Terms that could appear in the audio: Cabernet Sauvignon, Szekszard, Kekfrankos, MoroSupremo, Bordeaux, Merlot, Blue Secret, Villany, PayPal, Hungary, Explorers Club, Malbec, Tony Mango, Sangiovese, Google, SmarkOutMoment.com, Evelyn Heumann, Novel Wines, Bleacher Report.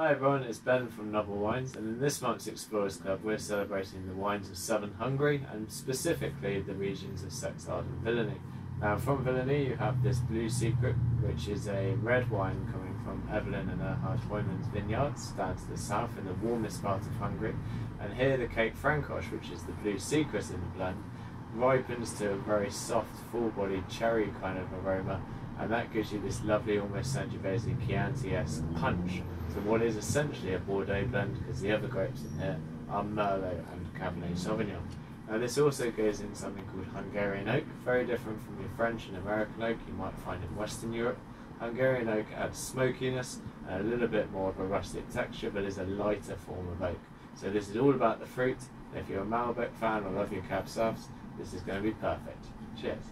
Hi everyone, it's Ben from Novel Wines, and in this month's Explorers Club we're celebrating the wines of southern Hungary and specifically the regions of Szekszard and Villany. Now from Villany you have this Blue Secret, which is a red wine coming from Evelyn and Evelyn Heumann's vineyards down to the south in the warmest part of Hungary, and here the Kekfrankos, which is the Blue Secret in the blend, ripens to a very soft, full-bodied cherry kind of aroma, and that gives you this lovely, almost Sangiovese Chianti-esque punch to what is essentially a Bordeaux blend, because the other grapes in here are Merlot and Cabernet Sauvignon. Now this also goes in something called Hungarian oak, very different from your French and American oak you might find in Western Europe. Hungarian oak adds smokiness and a little bit more of a rustic texture, but is a lighter form of oak. So this is all about the fruit, and if you're a Malbec fan or love your cab sauves, this is going to be perfect. Cheers!